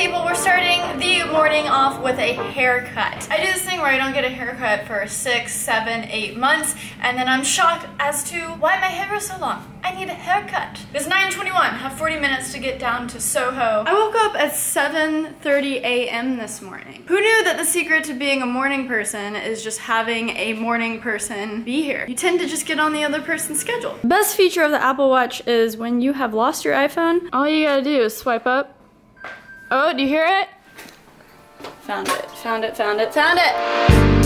people, we're starting the morning off with a haircut. I do this thing where I don't get a haircut for 6, 7, 8 months, and then I'm shocked as to why my hair is so long. I need a haircut. It's 9:21, I have 40 minutes to get down to Soho. I woke up at 7:30 a.m. this morning. Who knew that the secret to being a morning person is just having a morning person be here? You tend to just get on the other person's schedule. The best feature of the Apple Watch is when you have lost your iPhone, all you gotta do is swipe up. Oh, do you hear it? Found it, found it, found it, found it!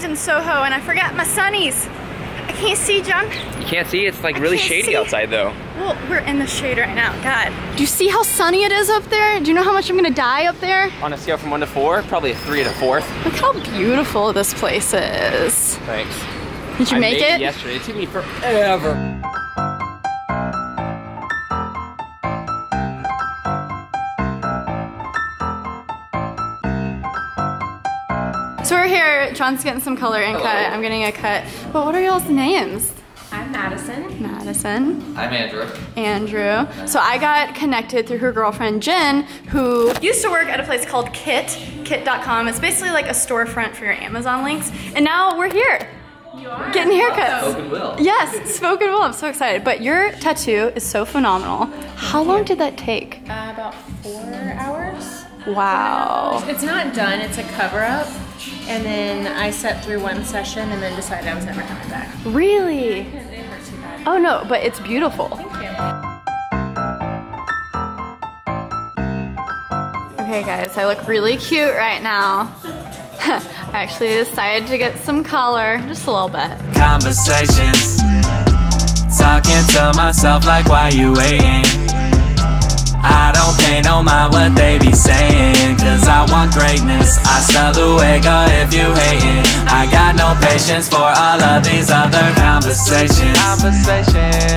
In Soho, and I forgot my sunnies. I can't see, John. You can't see? It's like really shady outside though. Well, we're in the shade right now, God. Do you see how sunny it is up there? Do you know how much I'm gonna die up there? On a scale from 1 to 4, probably a 3 and a 4th. Look how beautiful this place is. Thanks. Did you make it? I made it yesterday. It took me forever. So we're here, John's getting some coloring cut, I'm getting a cut. But what are y'all's names? I'm Madison. Madison. I'm Andrew. Andrew. So I got connected through her girlfriend, Jen, who used to work at a place called Kit.com. It's basically like a storefront for your Amazon links. And now we're here. You are? Getting haircuts. Spoken will. Yes, spoken will, I'm so excited. But your tattoo is so phenomenal. How long did that take? About 4 hours. Wow. It's not done, it's a cover up. And then I sat through one session and then decided I was never coming back. Really? Yeah, it hurt too bad. Oh no, but it's beautiful. Thank you. Okay guys, I look really cute right now. I actually decided to get some color, just a little bit. Conversations, talking to myself like why you waiting? I don't pay no mind what they be saying, cause I want greatness. I smell the wiggle if you hate it. I got no patience for all of these other conversations.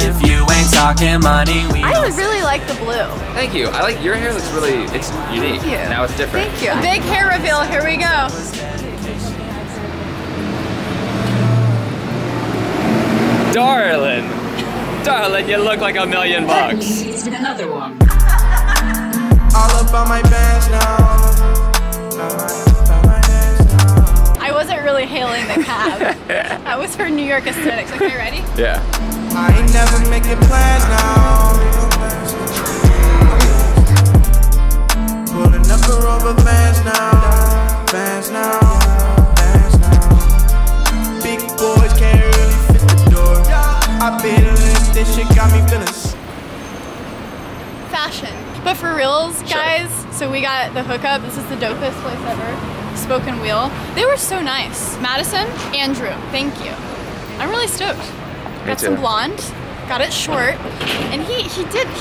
If you ain't talking money, we I really like the blue. Thank you. I like your hair, looks really, it's unique. Thank you. Now it's different. Thank you. Big hair reveal, here we go. Darling. Darling, you look like $1,000,000. That needs another one. I wasn't really hailing the cab. That was for New York aesthetics. Okay, ready? Yeah. I ain't never making plans now. Pulling up the rubber bands now. Bands now. Bands now. Big boys can't really fit the door. I've been lit. This shit got me feeling. Fashion. But for reals, guys, sure. So we got the hookup. This is the dopest place ever. Spoken wheel. They were so nice. Madison, Andrew, thank you. I'm really stoked. Got some blonde, got it short, and he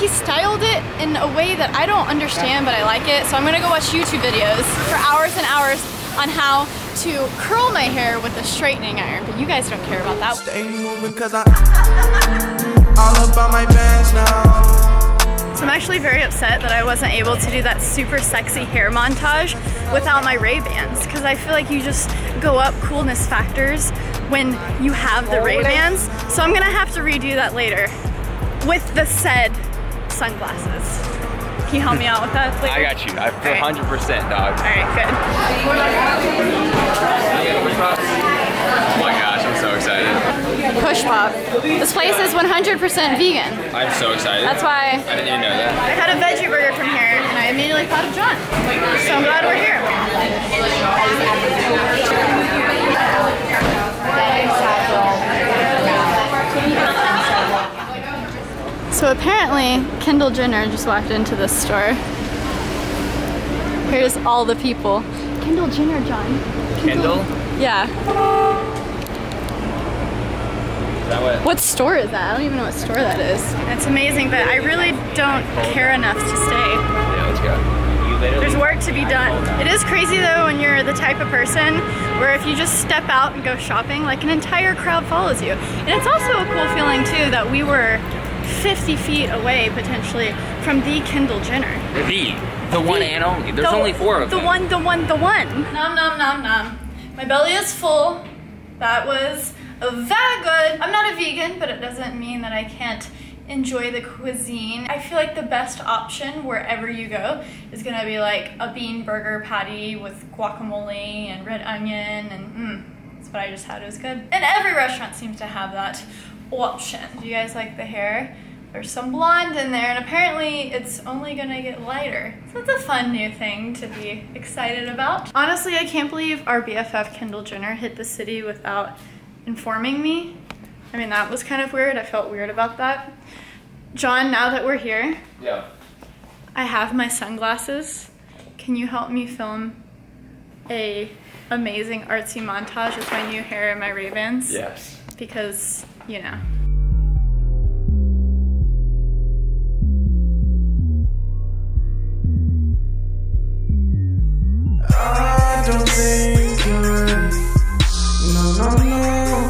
styled it in a way that I don't understand, but I like it. So I'm gonna go watch YouTube videos for hours and hours on how to curl my hair with a straightening iron, but you guys don't care about that. Stay moving 'cause I'm all about my bands now. So I'm actually very upset that I wasn't able to do that super sexy hair montage without my Ray-Bans, because I feel like you just go up coolness factors when you have the Ray-Bans. So I'm gonna have to redo that later with the said sunglasses. Can you help me out with that later? I got you, 100%, dog. All right, good. Oh my gosh, I'm so excited. Push Pop. This place is 100% vegan. I'm so excited. That's why. I didn't even know that. I had a veggie burger from here and I immediately thought of John. So I'm glad we're here. So apparently, Kendall Jenner just walked into this store. Here's all the people. Kendall Jenner, John. Kendall? Yeah. What store is that? I don't even know what store that is. It's amazing, but I really don't care enough to stay. Yeah, let's go. There's work to be done. It is crazy though when you're the type of person where if you just step out and go shopping, like an entire crowd follows you. And it's also a cool feeling too that we were 50 feet away potentially from the Kendall Jenner. The one and only. There's only 4 of them. The one. Nom nom nom nom. My belly is full. That was very good. I'm not a vegan, but it doesn't mean that I can't enjoy the cuisine. I feel like the best option wherever you go is gonna be like a bean burger patty with guacamole and red onion, and that's what I just had. It was good. And every restaurant seems to have that option. Do you guys like the hair? There's some blonde in there, and apparently it's only gonna get lighter. So it's a fun new thing to be excited about. Honestly, I can't believe our BFF Kendall Jenner hit the city without informing me. I mean, that was kind of weird. I felt weird about that. John, now that we're here, yeah, I have my sunglasses. Can you help me film a amazing artsy montage with my new hair and my Ray-Bans? Yes. Because, you know. I don't think you're right. No, no, no.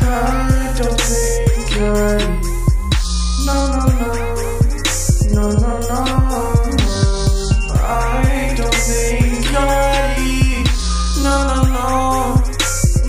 I don't think you're right. No, no, no, no, no, no. I don't think you're ready. No, no,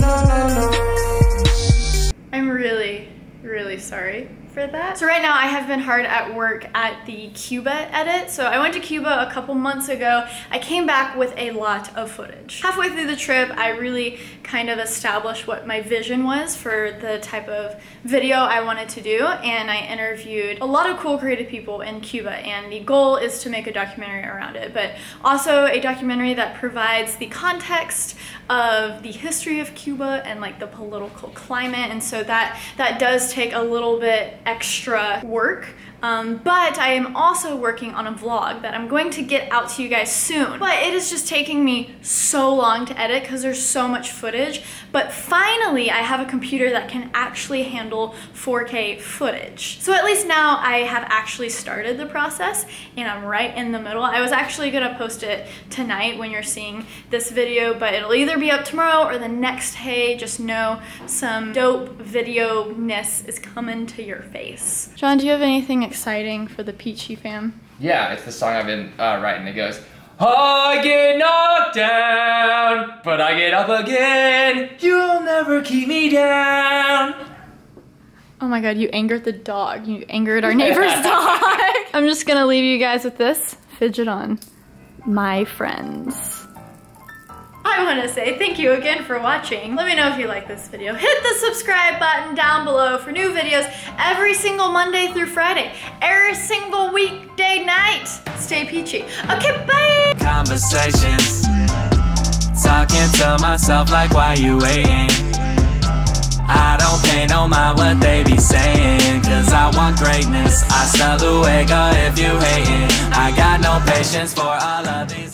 no, no, no, no. I'm really, really sorry for that. So right now I have been hard at work at the Cuba edit. So I went to Cuba a couple months ago. I came back with a lot of footage. Halfway through the trip, I really kind of established what my vision was for the type of video I wanted to do, and I interviewed a lot of cool creative people in Cuba, and the goal is to make a documentary around it, but also a documentary that provides the context of the history of Cuba and like the political climate. And so that does take a little bit extra work, but I am also working on a vlog that I'm going to get out to you guys soon. But it is just taking me so long to edit because there's so much footage, but finally I have a computer that can actually handle 4K footage. So at least now I have actually started the process, and I'm right in the middle. I was actually gonna post it tonight when you're seeing this video, but it'll either be up tomorrow or the next day. Just know some dope video-ness is coming to your face. John, do you have anything exciting for the Peachy fam? Yeah, it's the song I've been writing. It goes, oh, I get knocked down, but I get up again. You'll never keep me down. Oh my God, you angered the dog. You angered our neighbor's dog. I'm just gonna leave you guys with this. Fidget on, my friends. I want to say thank you again for watching. Let me know if you like this video. Hit the subscribe button down below for new videos every single Monday through Friday, every single weekday night. Stay peachy. Okay, bye! Conversations, talking to myself like why you waiting? I don't pay no mind what they be saying, cause I want greatness. I sell the wake up if you hating. I got no patience for all of these.